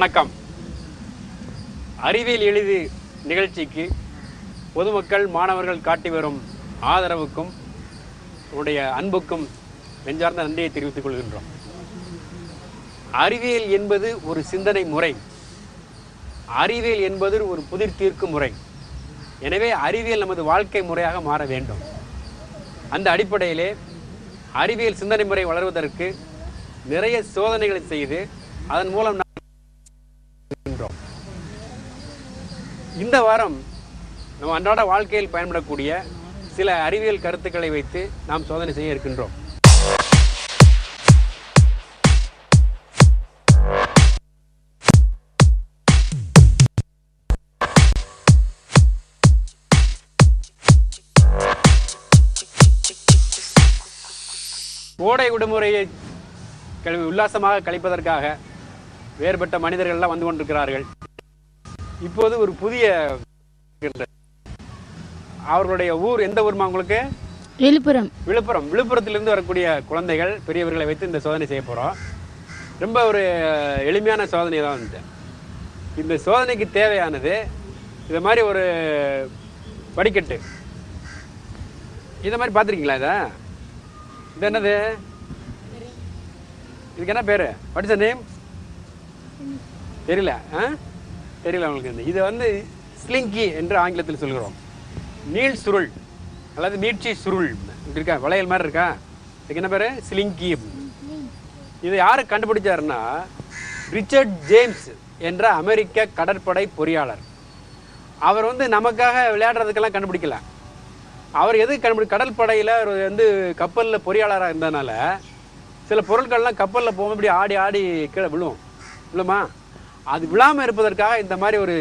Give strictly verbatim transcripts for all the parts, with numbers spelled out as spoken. வணக்கம் அறிவியல் எளிது நிகழ்ச்சிக்கு பொதுமக்கள் மாணவர்கள் காட்டி வரும் ஆதரவுக்கும் உடைய அன்புக்கும் நெஞ்சார்ந்த நன்றியை தெரிவித்துக் கொள்கின்றோம். அறிவியல் என்பது ஒரு சிந்தனை முறை, அறிவியல் என்பது ஒரு புதிர் தீர்க்கும் முறை. எனவே அறிவியல் நமது வாழ்க்கை முறையாக மாற வேண்டும். அந்த அடிப்படையிலே அறிவியல் சிந்தனை முறை வளர்வதற்கு நிறைய சோதனைகளை செய்து அதன் மூலம் நாம் இந்த வாரம் நம் அன்றாட வாழ்க்கையில் பயன்படக்கூடிய சில அறிவியல் கருத்துக்களை வைத்து நாம் சோதனை செய்ய இருக்கின்றோம். கோடை விடுமுறையை கல்வி உல்லாசமாக கழிப்பதற்காக வேறுபட்ட மனிதர்கள்லாம் வந்து கொண்டிருக்கிறார்கள். இப்போது ஒரு புதிய அவர்களுடைய ஊர் எந்த ஊர்மா உங்களுக்கு? விழுப்புரம். விழுப்புரம் விழுப்புரத்திலிருந்து வரக்கூடிய குழந்தைகள் பெரியவர்களை வைத்து இந்த சோதனை செய்ய போகிறோம். ரொம்ப ஒரு எளிமையான சோதனை தான் வந்து இந்த சோதனைக்கு தேவையானது இதை மாதிரி ஒரு படிக்கட்டு. இதை மாதிரி பார்த்துருக்கீங்களா? இதை இது என்னது? இதுக்கு என்ன பேர்? What is the name? தெரியல. ஆ தெரியல உங்களுக்கு. இது வந்து ஸ்லிங்கி என்று ஆங்கிலத்தில் சொல்கிறோம். நீள் சுருள் அல்லது நீட்சி சுருள் இப்படி இருக்கா, வளையல் மாதிரி இருக்கா. இதுக்கு என்ன பேர்? ஸ்லிங்கி. இது யார் கண்டுபிடிச்சாருன்னா ரிச்சர்ட் ஜேம்ஸ் என்ற அமெரிக்க கடற்படை பொறியாளர். அவர் வந்து நமக்காக விளையாடுறதுக்கெல்லாம் கண்டுபிடிக்கல. அவர் எது கண்டுபிடி கடற்படையில் அவர் வந்து கப்பலில் பொறியாளராக இருந்ததுனால சில பொருட்கள்லாம் கப்பலில் போகும் இப்படி ஆடி ஆடி கீழே விழும் இல்லைம்மா. அது விழாமல் இருப்பதற்காக இந்த மாதிரி ஒரு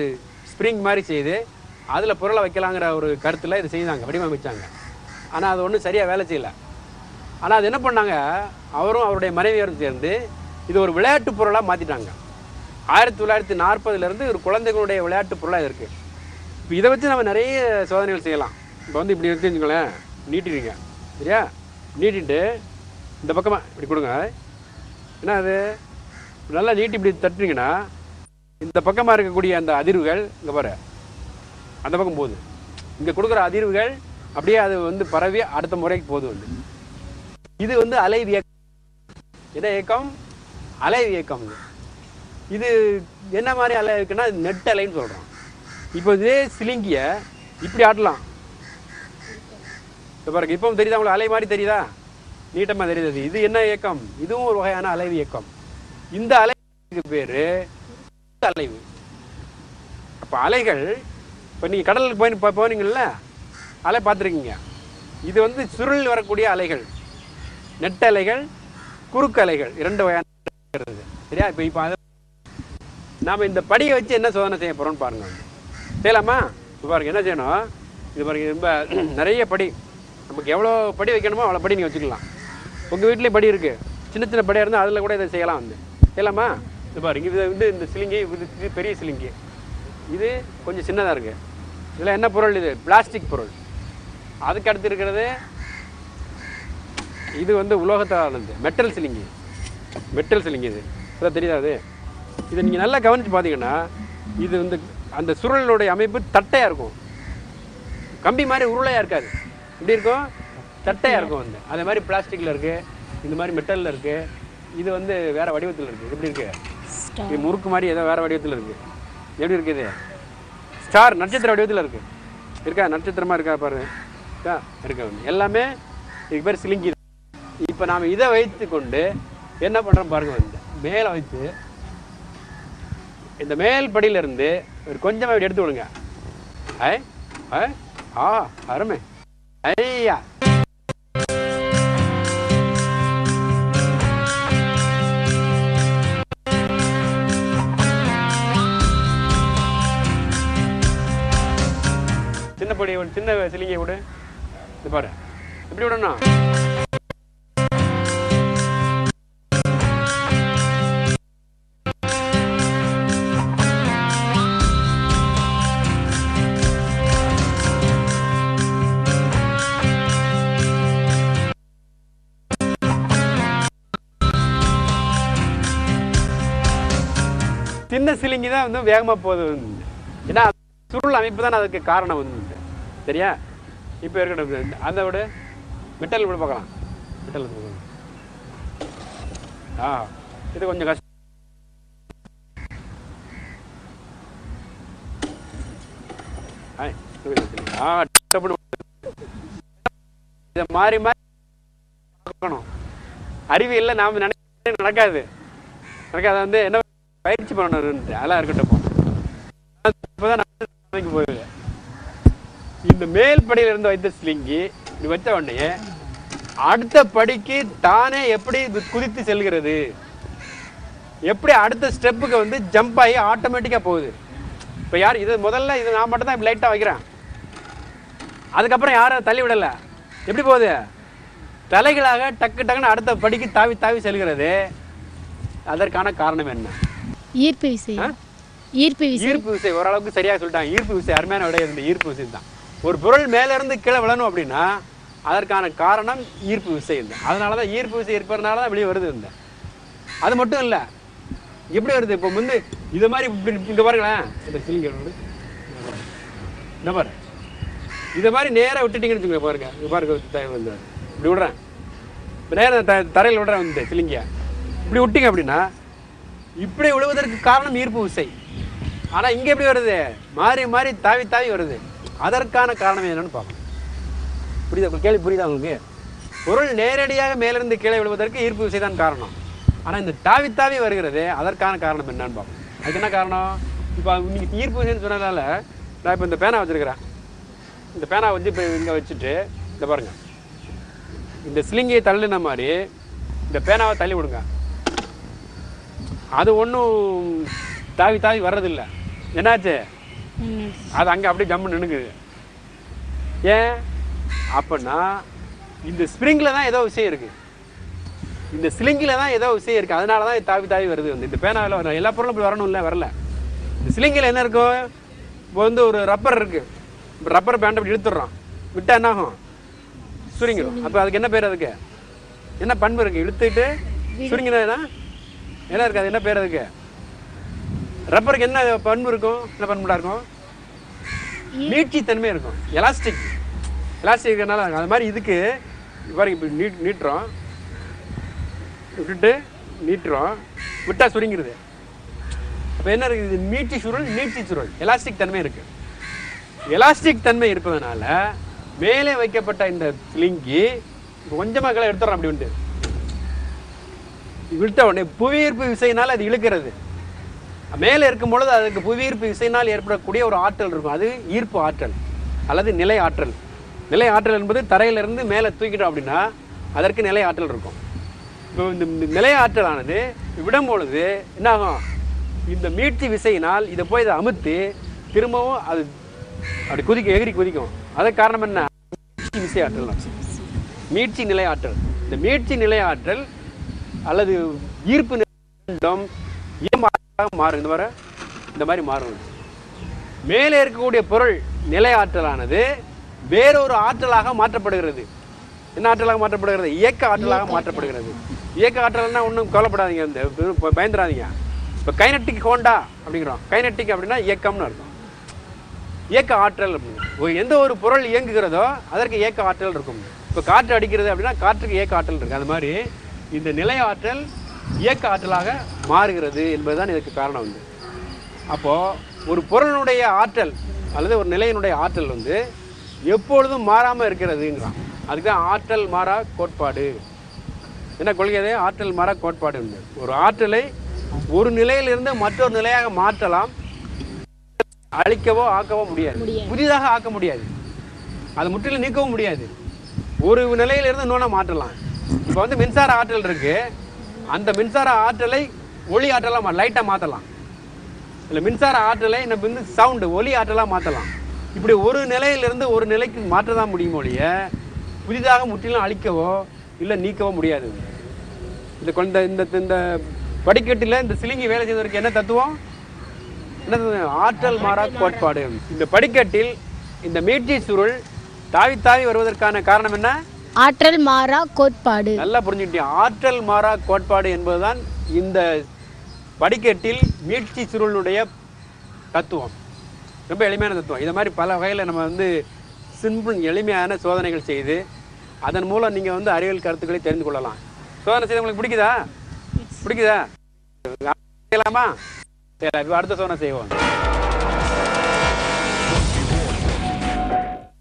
ஸ்ப்ரிங் மாதிரி செய்து அதில் பொருளை வைக்கலாங்கிற ஒரு கருத்தில் இது செய்தாங்க, வடிவமைச்சாங்க. ஆனால் அது ஒன்றும் சரியாக வேலை செய்யலை. ஆனால் அது என்ன பண்ணாங்க, அவரும் அவருடைய மனைவியரும் சேர்ந்து இது ஒரு விளையாட்டு பொருளாக மாற்றிட்டாங்க. ஆயிரத்தி தொள்ளாயிரத்தி நாற்பதுலேருந்து ஒரு குழந்தைகளுடைய விளையாட்டு பொருளாக இது இருக்குது. இப்போ இதை வச்சு நம்ம நிறைய சோதனைகள் செய்யலாம். இப்போ வந்து இப்படி எடுத்துங்களேன், நீட்டிடுங்க சரியா? நீட்டிட்டு இந்த பக்கமாக இப்படி கொடுங்க. ஏன்னா அது நல்லா நீட்டி இப்படி தட்டுனீங்கன்னா இந்த பக்கமாக இருக்கக்கூடிய அந்த அதிர்வுகள் இங்கே பாரு அந்த பக்கம் போகுது. இங்கே கொடுக்குற அதிர்வுகள் அப்படியே அது வந்து பரவி அடுத்த முறைக்கு போகுது. வந்து இது வந்து அலை இயக்கம். என்ன இயக்கம்? அலை இயக்கம். இது என்ன மாதிரி அலை இருக்குன்னா நெட் அலைன்னு சொல்கிறோம். இப்போ இதே சிலிங்கியை இப்படி ஆட்டலாம். இப்போ பாருங்க, இப்பவும் தெரியுதா உங்களுக்கு? அலை மாதிரி தெரியுதா? நீட்டமாக தெரியுது. இது என்ன இயக்கம்? இதுவும் ஒரு வகையான அலைவு இயக்கம். இந்த அலைவுக்கு பேர் அலைவு. அப்போ அலைகள் இப்போ நீங்கள் கடலுக்கு போய் இப்போ போனீங்கள்ல அலை பார்த்துருக்கீங்க. இது வந்து சுருள் வரக்கூடிய அலைகள், நெட்டலைகள், குறுக்கலைகள், இரண்டு வகையான சரியா? இப்போ இப்போ அதை நாம் இந்த படியை வச்சு என்ன சோதனை செய்ய போகிறோம்னு பாருங்கள். செய்யலாமா? இப்போ பாருங்கள் என்ன செய்யணும். இது பாருங்கள், ரொம்ப நிறைய படி, நமக்கு எவ்வளோ படி வைக்கணுமோ அவ்வளோ படி நீங்கள் வச்சுக்கலாம். உங்கள் வீட்லேயும் படி இருக்குது, சின்ன சின்ன படியாக இருந்தால் அதில் கூட இதை செய்யலாம். வந்து செய்யலாமா? இது பாருங்க, இது வந்து இந்த சிலிங்கி, இது பெரிய சிலிங்கி, இது கொஞ்சம் சின்னதாக இருக்குது. இதில் என்ன பொருள்? இது பிளாஸ்டிக் பொருள். அதுக்கு அடுத்து இருக்கிறது இது வந்து உலோகத்தானது, மெட்டல் சிலிங்கி. மெட்டல் சிலிங்கி இது இதான் தெரியுதா? அது இதை நீங்கள் நல்லா கவனித்து பார்த்தீங்கன்னா இது வந்து அந்த சுருளுடைய அமைப்பு தட்டையாக இருக்கும். கம்பி மாதிரி உருளையாக இருக்காது, இப்படி இருக்கும், தட்டையாக இருக்கும். வந்து அதே மாதிரி பிளாஸ்டிக்கில் இருக்குது, இந்த மாதிரி மெட்டலில் இருக்குது, இது வந்து வேறு வடிவத்தில் இருக்குது. எப்படி இருக்குது? இது முறுக்கு மாதிரி ஏதோ வேறு வடிவத்தில் இருக்குது. எப்படி இருக்குது? ஸ்டார், நட்சத்திர வடிவத்தில் இருக்குது. இருக்கா? நட்சத்திரமாக இருக்கா பாருங்க, இருக்கா? எல்லாமே இதுக்கு பேர் சிலிங்கி. இப்போ நாம் இதை வைத்து கொண்டு என்ன பண்ணுறோம் பாருங்க. வந்து மேலே வைத்து இந்த மேல் படியிலேருந்து ஒரு கொஞ்சமாக இப்படி எடுத்து விடுங்க. ஐ ஐ ஆ அருமை ஐயா. சின்ன பொடி, சின்ன சிலிங்கை விடு. இது பாரு எப்படி விடணும்? சின்ன சின்ன சிலிங்கி தான் வந்து வேகமாக போகுது. ஏன்னா சுருள் அமைப்பு தான் அதுக்கு காரணம் வந்து. சரியா, இப்போ இருக்கிற அதை விட மெட்டல் கூட பார்க்கலாம். மெட்டல் ஆ இது கொஞ்சம் கஷ்டம். இதை மாறி மாறி பார்க்கணும். அறிவியலில் நாம் நினைக்க நடக்காது நடக்காது வந்து என்ன பயிற்சி பண்ணணும். அதெல்லாம் இருக்கட்டும். இப்போதான் நான் போயிடுது. இந்த மேல் படியில் இருந்து வைத்த ஸ்லிங்கி இப்படி வச்ச உடனே அடுத்த படிக்கு தானே எப்படி குதித்து செல்கிறது, எப்படி அடுத்த ஸ்டெப்புக்கு வந்து ஜம்ப் ஆகி ஆட்டோமேட்டிக்காக போகுது. இப்போ யார் இது முதல்ல இது நான் மட்டும் தான் இப்படி லைட்டாக வைக்கிறேன். அதுக்கப்புறம் யாரும் தள்ளி விடலை. எப்படி போகுது? தலைகளாக டக்கு டக்குன்னு அடுத்த படிக்கு தாவி தாவி செல்கிறது. அதற்கான காரணம் என்ன? ஈர்ப்பு விசை. ஈர்ப்பு விசை ஈர்ப்பு விசை ஓரளவுக்கு சரியாக சொல்லிட்டாங்க. ஈர்ப்பு விசை அருமையான விட இருந்த ஈர்ப்பு விசை தான். ஒரு பொருள் மேலேருந்து கீழே விழணும் அப்படின்னா அதற்கான காரணம் ஈர்ப்பு விசை இருந்தது. அதனால தான் ஈர்ப்பு விசை இருப்பதுனால தான் வெளியே வருது இருந்தேன். அது மட்டும் இல்லை, எப்படி வருது இப்போ வந்து இது மாதிரி இங்கே பாருங்களேன். இந்த சிலிங்க என்ன பாரு, இதை மாதிரி நேராக விட்டுட்டிங்கன்னு வச்சுக்கோங்க. பாருங்க இது பாருங்க வந்து இப்படி விடுறேன், நேராக த தரையில் விடுறேன் வந்து சிலிங்கியா. இப்படி விட்டிங்க அப்படின்னா இப்படி விழுவதற்கு காரணம் ஈர்ப்பு விசை. ஆனால் இங்கே எப்படி வருது? மாறி மாறி தாவி தாவி வருது. அதற்கான காரணம் என்னன்னு பார்க்கணும். புரியுதா உங்களுக்கு? கேள்வி புரியுதா உங்களுக்கு? பொருள் நேரடியாக மேலிருந்து கீழே விழுவதற்கு ஈர்ப்பு விசை தான் காரணம். ஆனால் இந்த தாவி தாவி வருகிறது அதற்கான காரணம் என்னன்னு பார்ப்போம். அதுக்கு என்ன காரணம்? இப்போ நீங்கள் ஈர்ப்பு விசைன்னு சொன்னதால் நான் இப்போ இந்த பேனா வச்சுருக்கிறேன். இந்த பேனா வந்து இப்போ இங்கே வச்சுட்டு இந்த பாருங்கள், இந்த ஸ்லிங்கியை தள்ளின மாதிரி இந்த பேனாவை தள்ளி விடுங்க. அது ஒன்றும் தாவி தாவி வர்றதில்லை. என்னாச்சு? அது அங்கே அப்படியே ஜம்முன்னு நின்றுக்குது. ஏன் அப்படின்னா இந்த ஸ்ப்ரிங்கில் தான் ஏதோ விஷயம் இருக்குது, இந்த ஸ்லிங்கில் தான் ஏதோ விஷயம் இருக்குது. அதனால தான் தாவி தாவி வருது வந்து. இந்த பேனாவில் வர எல்லா பொருளும் இப்படி வரணும் இல்லை, வரல. இந்த ஸ்லிங்கில் என்ன இருக்கும்? இப்போ வந்து ஒரு ரப்பர் இருக்குது. இப்போ ரப்பர் பேண்டை அப்படி இழுத்துடுறோம், விட்டால் என்ன ஆகும்? சுருங்கிடும். அப்போ அதுக்கு என்ன பேர்? அதுக்கு என்ன பண்பு இருக்குது? இழுத்துக்கிட்டு சுருங்கினா என்ன இருக்குது? அது என்ன பேர்? அதுக்கு ரப்பருக்கு என்ன பண்பு இருக்கும்? என்ன பண்புடா இருக்கும்? நீட்சி தன்மை இருக்கும், எலாஸ்டிக். எலாஸ்டிக் இருக்கிறதுனால அது மாதிரி இதுக்கு பாருங்க, இப்படி நீட் நீட்டுறோம், விட்டுட்டு நீட்டுறோம், விட்டால் சுருங்கிடுது. அப்போ என்ன இருக்குது? இது நீட்சி சுருள், நீட்சி சுருள், எலாஸ்டிக் தன்மை இருக்குது. எலாஸ்டிக் தன்மை இருப்பதனால மேலே வைக்கப்பட்ட இந்த ஸ்லிங்கி கொஞ்சமாக கீழே எடுத்துடுறோம். அப்படி உண்டு விட்ட உடனே புவியீர்ப்பு விசையினால் அது இழுக்கிறது. மேலே இருக்கும் பொழுது அதுக்கு புவியீர்ப்பு விசையினால் ஏற்படக்கூடிய ஒரு ஆற்றல் இருக்கும். அது ஈர்ப்பு ஆற்றல் அல்லது நிலை ஆற்றல். நிலை ஆற்றல் என்பது தரையிலிருந்து மேலே தூக்கிட்டோம் அப்படின்னா அதற்கு நிலை ஆற்றல் இருக்கும். இப்போ இந்த நிலை ஆற்றலானது விடும் பொழுது என்னாகும்? இந்த மீட்சி விசையினால் இதை போய் இதை அமுத்து திரும்பவும் அது அப்படி குதிக்கும், எகிரி குதிக்கும். அதுக்கு காரணம் என்ன? மீட்சி விசை ஆற்றல், மீட்சி நிலை ஆற்றல். இந்த மீட்சி நிலை ஆற்றல் அல்லது ஈர்ப்பு நிலம் மாறும். இந்த மாதிரி இந்த மாதிரி மாறும். மேலே இருக்கக்கூடிய பொருள் நிலை ஆற்றலானது வேறொரு ஆற்றலாக மாற்றப்படுகிறது. என்ன ஆற்றலாக மாற்றப்படுகிறது? இயக்க ஆற்றலாக மாற்றப்படுகிறது. இயக்க ஆற்றல்னா ஒன்றும் கவலைப்படாதீங்க, இந்த பயந்துடாதீங்க. இப்போ கைனட்டிக் ஹோண்டா அப்படிங்கிறோம். கைனட்டிக் அப்படின்னா இயக்கம்னு இருக்கும். இயக்க ஆற்றல் அப்படின்னா எந்த ஒரு பொருள் இயங்குகிறதோ அதற்கு இயக்க ஆற்றல் இருக்கும். இப்போ காற்று அடிக்கிறது அப்படின்னா காற்றுக்கு இயக்க ஆற்றல் இருக்குது. அது மாதிரி இந்த நிலை ஆற்றல் இயக்க ஆற்றலாக மாறுகிறது என்பதுதான் இதுக்கு காரணம் வந்து. அப்போது ஒரு பொருளினுடைய ஆற்றல் அல்லது ஒரு நிலையினுடைய ஆற்றல் வந்து எப்பொழுதும் மாறாமல் இருக்கிறதுங்கிறான். அதுக்கு தான் ஆற்றல் மாறா கோட்பாடு. என்ன கொள்கையதே? ஆற்றல் மாறா கோட்பாடு உண்டு. ஒரு ஆற்றலை ஒரு நிலையிலிருந்து மற்றொரு நிலையாக மாற்றலாம், அழிக்கவோ ஆக்கவோ முடியாது, புதிதாக ஆக்க முடியாது, அது முற்றிலும் நீக்கவும் முடியாது. ஒரு நிலையிலிருந்து இன்னொன்னா மாற்றலாம். இப்போ வந்து மின்சார ஆற்றல் இருக்குது, அந்த மின்சார ஆற்றலை ஒளி ஆற்றலாக லைட்டாக மாற்றலாம். இல்லை மின்சார ஆற்றலை நம்ம வந்து சவுண்டு ஒளி ஆற்றலாக மாற்றலாம். இப்படி ஒரு நிலையிலிருந்து ஒரு நிலைக்கு மாற்ற தான் முடியுமோ ஒழிய புதிதாக முற்றிலும் அழிக்கவோ இல்லை நீக்கவோ முடியாது. இந்த கொண்ட இந்த இந்த படிக்கட்டில் இந்த சிலிங்கி வேலை செய்வதற்கு என்ன தத்துவம்? என்ன ஆற்றல் மாறா கோட்பாடு. இந்த படிக்கட்டில் இந்த மீட்சி சுருள் தாவி தாவி வருவதற்கான காரணம் என்ன? ஆற்றல் மாறா கோட்பாடு. நல்லா புரிஞ்சுக்கிட்டீங்க. ஆற்றல் மாறா கோட்பாடு என்பதுதான் இந்த வடிகட்டில் மீட்சி சுருளுடைய தத்துவம் ரொம்ப எளிமையான தத்துவம். இது மாதிரி பல வகையில் நம்ம வந்து சிம்பிள் எளிமையான சோதனைகள் செய்து அதன் மூலம் நீங்கள் வந்து அறிவியல் கருத்துக்களை தெரிந்து கொள்ளலாம். சோதனை செய்து உங்களுக்கு பிடிக்குதா பிடிக்குதா செய்யலாமா? சரி, அடுத்த சோதனை செய்வோம்.